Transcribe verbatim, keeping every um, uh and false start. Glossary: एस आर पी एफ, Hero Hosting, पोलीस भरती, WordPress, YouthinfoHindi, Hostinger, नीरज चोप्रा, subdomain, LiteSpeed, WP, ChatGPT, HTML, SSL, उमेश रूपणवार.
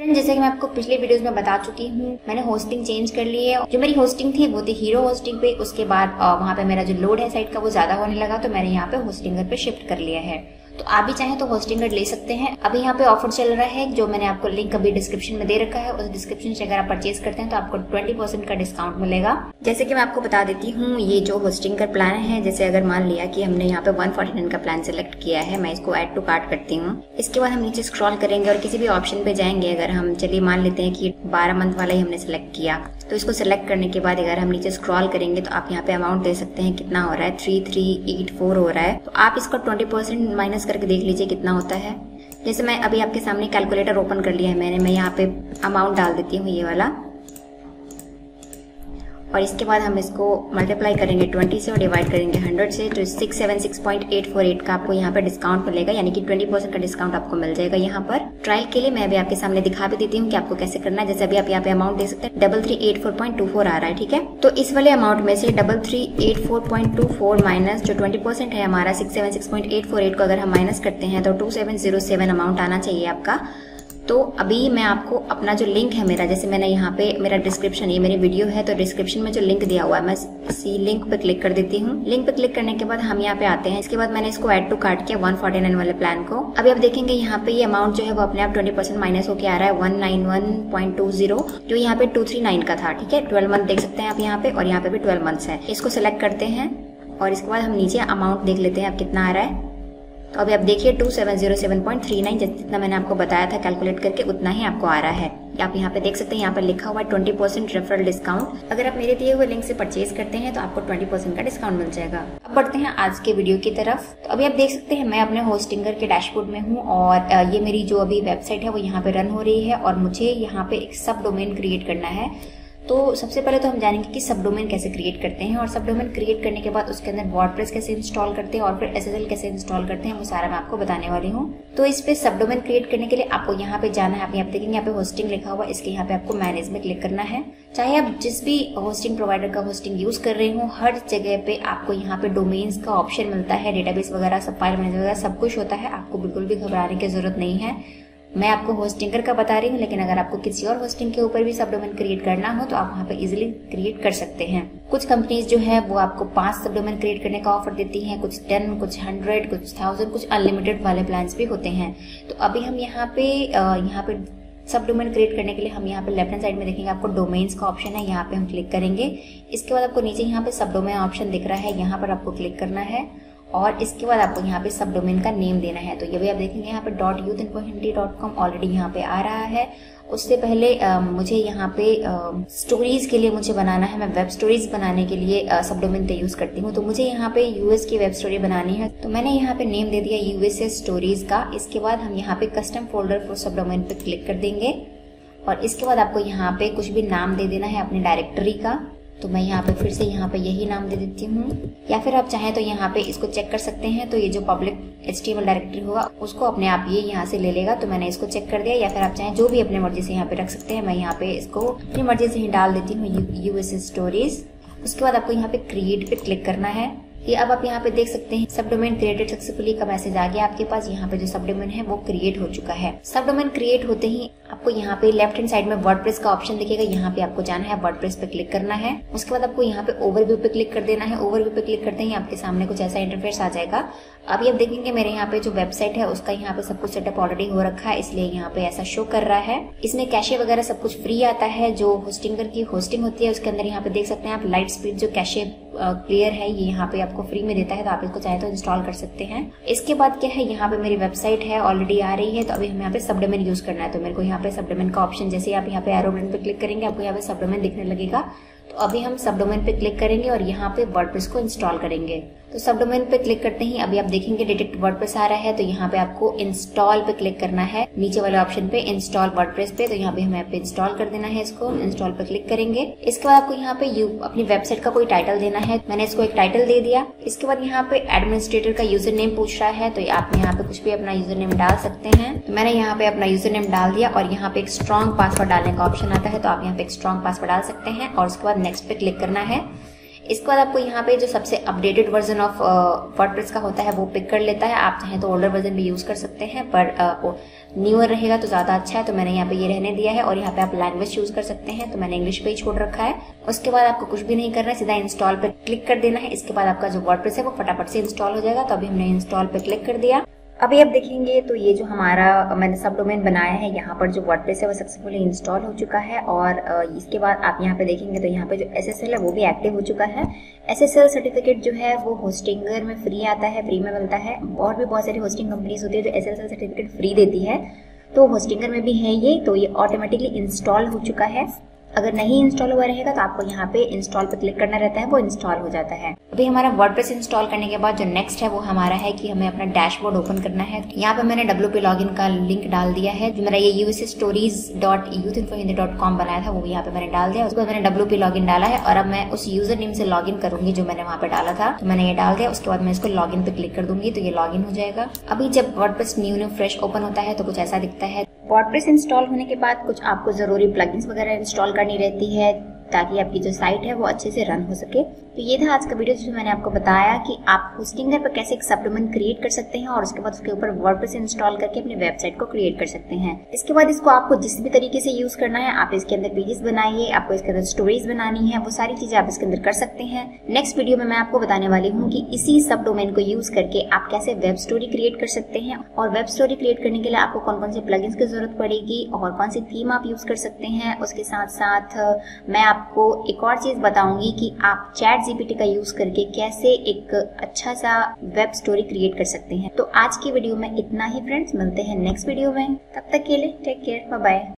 Friend जैसे कि मैं आपको पिछले वीडियोस में बता चुकी हूँ, मैंने होस्टिंग चेंज कर ली है। जो मेरी होस्टिंग थी वो थी हीरो होस्टिंग पे। उसके बाद वहाँ पे मेरा जो लोड है साइट का वो ज्यादा होने लगा, तो मैंने यहाँ पे होस्टिंगर पे शिफ्ट कर लिया है। तो आप भी चाहें तो होस्टिंगर ले सकते हैं। अभी यहाँ पे ऑफर चल रहा है, जो मैंने आपको लिंक अभी डिस्क्रिप्शन में दे रखा है। उस डिस्क्रिप्शन से अगर आप परचेज करते हैं तो आपको बीस परसेंट का डिस्काउंट मिलेगा। जैसे कि मैं आपको बता देती हूँ, ये जो होस्टिंगर प्लान है, जैसे अगर मान लिया कि हमने यहाँ पे एक सौ उनचास का प्लान सिलेक्ट किया है, मैं इसको एड टू कार्ट करती हूँ। इसके बाद हम नीचे स्क्रॉल करेंगे और किसी भी ऑप्शन पे जाएंगे। अगर हम चलिए मान लेते हैं कि बारह मंथ वाला ही हमने सिलेक्ट किया, तो इसको सिलेक्ट करने के बाद अगर हम नीचे स्क्रॉल करेंगे तो आप यहाँ पे अमाउंट दे सकते हैं कितना हो रहा है, थ्री थ्री एट फोर हो रहा है। तो आप इसको ट्वेंटी परसेंट माइनस करके देख लीजिए कितना होता है। जैसे मैं अभी आपके सामने कैलकुलेटर ओपन कर लिया है मैंने, मैं यहाँ पे अमाउंट डाल देती हूँ ये वाला, और इसके बाद हम इसको मल्टीप्लाई करेंगे ट्वेंटी से और डिवाइड करेंगे हंड्रेड से, तो six seven six point eight four eight का आपको यहाँ पर डिस्काउंट मिलेगा, यानी कि ट्वेंटी परसेंट का डिस्काउंट आपको मिल जाएगा। यहाँ पर ट्रायल के लिए मैं अभी आपके सामने दिखा भी देती हूँ कि आपको कैसे करना है। जैसे अभी आप यहाँ पे अमाउंट देख सकते हैं, double three eight four point two four आ रहा है, ठीक है। तो इस वाले अमाउंट में से double three eight four point two four minus जो ट्वेंटी परसेंट है हमारा six seven six point eight four eight को अगर हम माइनस करते हैं तो two seven zero seven amount आना चाहिए आपका। तो अभी मैं आपको अपना जो लिंक है मेरा, जैसे मैंने यहाँ पे मेरा डिस्क्रिप्शन, ये मेरी वीडियो है तो डिस्क्रिप्शन में जो लिंक दिया हुआ है मैं इसी लिंक पे क्लिक कर देती हूँ। लिंक पे क्लिक करने के बाद हम यहाँ पे आते हैं। इसके बाद मैंने इसको ऐड टू कार्ट किया एक सौ उनचास वाले प्लान को। अभी आप देखेंगे यहाँ पे ये अमाउंट जो है वो अपने आप ट्वेंटी परसेंट माइनस होकर आ रहा है one nine one point two zero, जो यहाँ पे टू थ्री नाइन का था, ठीक है। ट्वेल्व मंथ देख सकते हैं आप यहाँ पे, और यहाँ पे भी ट्वेल्व मंथ्स है। इसको सिलेक्ट करते हैं और इसके बाद हम नीचे अमाउंट देख लेते हैं अब कितना आ रहा है। तो अभी आप देखिए two seven zero seven point three nine, जितना मैंने आपको बताया था कैलकुलेट करके उतना ही आपको आ रहा है। आप यहाँ पे देख सकते हैं, यहाँ पे लिखा हुआ है ट्वेंटी परसेंट रेफरल डिस्काउंट। अगर आप मेरे दिए हुए लिंक से परचेज करते हैं तो आपको ट्वेंटी परसेंट का डिस्काउंट मिल जाएगा। अब बढ़ते हैं आज के वीडियो की तरफ। तो अभी आप देख सकते हैं मैं अपने होस्टिंगर के डैशबोर्ड में हूँ, और ये मेरी जो अभी वेबसाइट है वो यहाँ पे रन हो रही है, और मुझे यहाँ पे एक सब डोमेन क्रिएट करना है। तो सबसे पहले तो हम जानेंगे कि सब डोमेन कैसे क्रिएट करते हैं, और सब डोमेन क्रिएट करने के बाद उसके अंदर वर्डप्रेस कैसे इंस्टॉल करते हैं और फिर एसएसएल कैसे इंस्टॉल करते हैं, वो सारा मैं आपको बताने वाली हूँ। तो इस पे सब डोमेन क्रिएट करने के लिए आपको यहाँ पे जाना है। आप यहाँ पे देखेंगे यहाँ पे होस्टिंग लिखा हुआ, इसके यहाँ पे आपको मैनेज में क्लिक करना है। चाहे आप जिस भी होस्टिंग प्रोवाइडर का होस्टिंग यूज कर रहे हो, हर जगह पे आपको यहाँ पे डोमेन्स का ऑप्शन मिलता है। डेटाबेस वगैरह सब, फाइल मैनेजर वगैरह सब कुछ होता है, आपको बिल्कुल भी घबराने की जरूरत नहीं है। मैं आपको होस्टिंगर का बता रही हूँ, लेकिन अगर आपको किसी और होस्टिंग के ऊपर भी सब डोमेन क्रिएट करना हो तो आप वहाँ पे इजीली क्रिएट कर सकते हैं। कुछ कंपनीज जो है वो आपको पांच सब डोमेन क्रिएट करने का ऑफर देती हैं, कुछ टेन, कुछ हंड्रेड, कुछ थाउजेंड, कुछ अनलिमिटेड वाले प्लान्स भी होते हैं। तो अभी हम यहाँ पे यहाँ पे सब डोमेन क्रिएट करने के लिए हम यहाँ पे लेफ्ट हैंड साइड में देखेंगे आपको डोमेन्स का ऑप्शन है, यहाँ पे हम क्लिक करेंगे। इसके बाद आपको नीचे यहाँ पे सब डोमेन ऑप्शन दिख रहा है, यहाँ पर आपको क्लिक करना है, और इसके बाद आपको यहाँ पे सब डोमेन का नेम देना है। तो ये भी आप देखेंगे यहाँ पे dot youth info Hindi dot com already यहाँ पे आ रहा है। उससे पहले आ, मुझे यहाँ पे स्टोरीज के लिए मुझे बनाना है, मैं वेब स्टोरीज बनाने के लिए आ, सब डोमेन पे यूज करती हूँ। तो मुझे यहाँ पे यूएस की वेब स्टोरी बनानी है, तो मैंने यहाँ पे नेम दे दिया यूएस स्टोरीज का। इसके बाद हम यहाँ पे कस्टम फोल्डर फॉर सब डोमेन पे क्लिक कर देंगे, और इसके बाद आपको यहाँ पे कुछ भी नाम दे देना है अपनी डायरेक्टरी का। तो मैं यहाँ पे फिर से यहाँ पे यही नाम दे देती हूँ, या फिर आप चाहें तो यहाँ पे इसको चेक कर सकते हैं। तो ये जो पब्लिक एचटीएमएल डायरेक्टरी होगा उसको अपने आप ये यहाँ से ले लेगा। तो मैंने इसको चेक कर दिया, या फिर आप चाहें जो भी अपने मर्जी से यहाँ पे रख सकते हैं। मैं यहाँ पे इसको अपनी मर्जी से ही डाल देती हूँ यूएस स्टोरीज। उसके बाद आपको यहाँ पे क्रिएट पे क्लिक करना है। ये अब आप यहाँ पे देख सकते हैं सब डोमेन क्रिएटेड सक्सेसफुली का मैसेज आ गया आपके पास। यहाँ पे जो सब डोमेन है वो क्रिएट हो चुका है। सब डोमेन क्रिएट होते ही आपको यहाँ पे लेफ्ट हैंड साइड में वर्डप्रेस का ऑप्शन दिखेगा, यहाँ पे आपको जाना है, वर्डप्रेस पे क्लिक करना है। उसके बाद आपको यहाँ पे ओवरव्यू पे क्लिक कर देना है। ओवरव्यू पे क्लिक करते ही आपके सामने कुछ ऐसा इंटरफेस आ जाएगा। अभी आप देखेंगे मेरे यहाँ पे जो वेबसाइट है उसका यहाँ पे सब कुछ सेटअप ऑलरेडी हो रखा है, इसलिए यहाँ पे ऐसा शो कर रहा है। इसमें कैशे वगैरह सब कुछ फ्री आता है, जो होस्टिंगर की होस्टिंग होती है उसके अंदर यहाँ पे देख सकते हैं आप लाइट स्पीड जो कैशे क्लियर है ये यहाँ पे आपको फ्री में देता है, तो आप इसको चाहे तो इंस्टॉल कर सकते हैं। इसके बाद क्या है, यहाँ पे मेरी वेबसाइट है ऑलरेडी आ रही है, तो अभी हमें यहाँ पे सब डोमेन यूज करना है। तो मेरे को यहाँ पे सब डोमेन का ऑप्शन, जैसे आप यहाँ पे एरो बटन पे क्लिक करेंगे आपको यहाँ पे सब डोमेन दिखने लगेगा। तो अभी हम सब डोमेन पे क्लिक करेंगे और यहाँ पे वर्डप्रेस को इंस्टॉल करेंगे। तो सब डोमेन पे क्लिक करते ही अभी आप देखेंगे डिटेक्ट वर्डप्रेस आ रहा है, तो यहाँ पे आपको इंस्टॉल पे क्लिक करना है, नीचे वाले ऑप्शन पे इंस्टॉल वर्डप्रेस पे। तो यहाँ पे हमें इंस्टॉल कर देना है, इसको इंस्टॉल पे क्लिक करेंगे। इसके बाद आपको यहाँ पे यू अपनी वेबसाइट का कोई टाइटल देना है, मैंने इसको एक टाइटल दे दिया। इसके बाद यहाँ पे एडमिनिस्ट्रेटर का यूजर नेम पूछ रहा है, तो आप यहाँ पे कुछ भी अपना यूजर नेम डाल सकते हैं। तो मैंने यहाँ पे अपना यूजर नेम डाल दिया, और यहाँ पे एक स्ट्रॉन्ग पासवर्ड डालने का ऑप्शन आता है, तो आप यहाँ पे एक स्ट्रॉन्ग पासवर्ड डाल सकते हैं, और उसके बाद नेक्स्ट पे क्लिक करना है। इसके बाद आपको यहाँ पे जो सबसे अपडेटेड वर्जन ऑफ वर्डप्रेस का होता है वो पिक कर लेता है। आप चाहें तो ओल्डर वर्जन भी यूज़ कर सकते हैं, पर न्यूअर रहेगा तो ज़्यादा अच्छा है, तो मैंने यहाँ पे ये रहने दिया है। और यहाँ पे आप लैंग्वेज चूज़ कर सकते हैं, तो मैंने इंग्लिश पे ही छोड़ रखा है। उसके बाद आपको कुछ भी नहीं करना है, सीधा इंस्टॉल पर क्लिक कर देना है। इसके बाद आपका जो वर्डप्रेस है वो फटाफट से इंस्टॉल हो जाएगा। तो अभी हमने इंस्टॉल पर क्लिक कर दिया। अभी आप देखेंगे तो ये जो हमारा मैंने सब डोमेन बनाया है यहाँ पर जो वर्डप्रेस है वो सक्सेसफुली इंस्टॉल हो चुका है। और इसके बाद आप यहाँ पे देखेंगे तो यहाँ पे जो एसएसएल है वो भी एक्टिव हो चुका है। एसएसएल सर्टिफिकेट जो है वो होस्टिंगर में फ्री आता है, फ्री में मिलता है। और भी बहुत सारी होस्टिंग कंपनीज होती है जो एसएसएल सर्टिफिकेट फ्री देती है, तो होस्टिंगर में भी है ये। तो ये ऑटोमेटिकली इंस्टॉल हो चुका है। अगर नहीं इंस्टॉल हुआ रहेगा तो आपको यहाँ पे इंस्टॉल पर क्लिक करना रहता है, वो इंस्टॉल हो जाता है। अभी हमारा वर्डप्रेस इंस्टॉल करने के बाद जो नेक्स्ट है वो हमारा है कि हमें अपना डैशबोर्ड ओपन करना है। यहाँ पे मैंने डब्ल्यूपी लॉगिन का लिंक डाल दिया है, जो मेरा ये us stories dot youth info Hindi dot com बनाया था वो यहाँ पे मैंने डाल दिया। उसके बाद मैंने डब्ल्यूपी लॉगिन डाला है और अब मैं उस यूजर नेम से लॉगिन करूंगी जो मैंने वहाँ पे डाला था, तो मैंने ये डाल दिया। उसके बाद मैं इसको लॉगिन पे क्लिक कर दूंगी तो ये लॉगिन हो जाएगा। अभी जब WordPress new new fresh open होता है तो कुछ ऐसा दिखता है। वर्डप्रेस इंस्टॉल होने के बाद कुछ आपको जरूरी प्लगइन्स वगैरह इंस्टॉल करनी रहती है ताकि आपकी जो साइट है वो अच्छे से रन हो सके। तो ये था आज का वीडियो जिसमें मैंने आपको बताया कि आप होस्टिंगर पर कैसे एक सबडोमेन क्रिएट कर सकते हैं और उसके बाद उसके ऊपर वर्डप्रेस इंस्टॉल करके अपनी वेबसाइट को क्रिएट कर सकते हैं। इसके बाद इसको आपको जिस भी तरीके से यूज करना है, आप इसके अंदर पेजेस बनाइए, आपको इसके अंदर स्टोरीज बनानी है, वो सारी चीजें आप इसके अंदर कर सकते हैं। नेक्स्ट वीडियो में मैं आपको बताने वाली हूँ कि इसी सबडोमेन को यूज करके आप कैसे वेब स्टोरी क्रिएट कर सकते हैं और वेब स्टोरी क्रिएट करने के लिए आपको कौन कौन से प्लगइन्स की जरूरत पड़ेगी और कौन सी थीम आप यूज कर सकते हैं। उसके साथ साथ मैं आपको एक और चीज बताऊंगी कि आप चैट जीपीटी का यूज करके कैसे एक अच्छा सा वेब स्टोरी क्रिएट कर सकते हैं। तो आज की वीडियो में इतना ही फ्रेंड्स, मिलते हैं नेक्स्ट वीडियो में। तब तक के लिए टेक केयर, बाय बाय।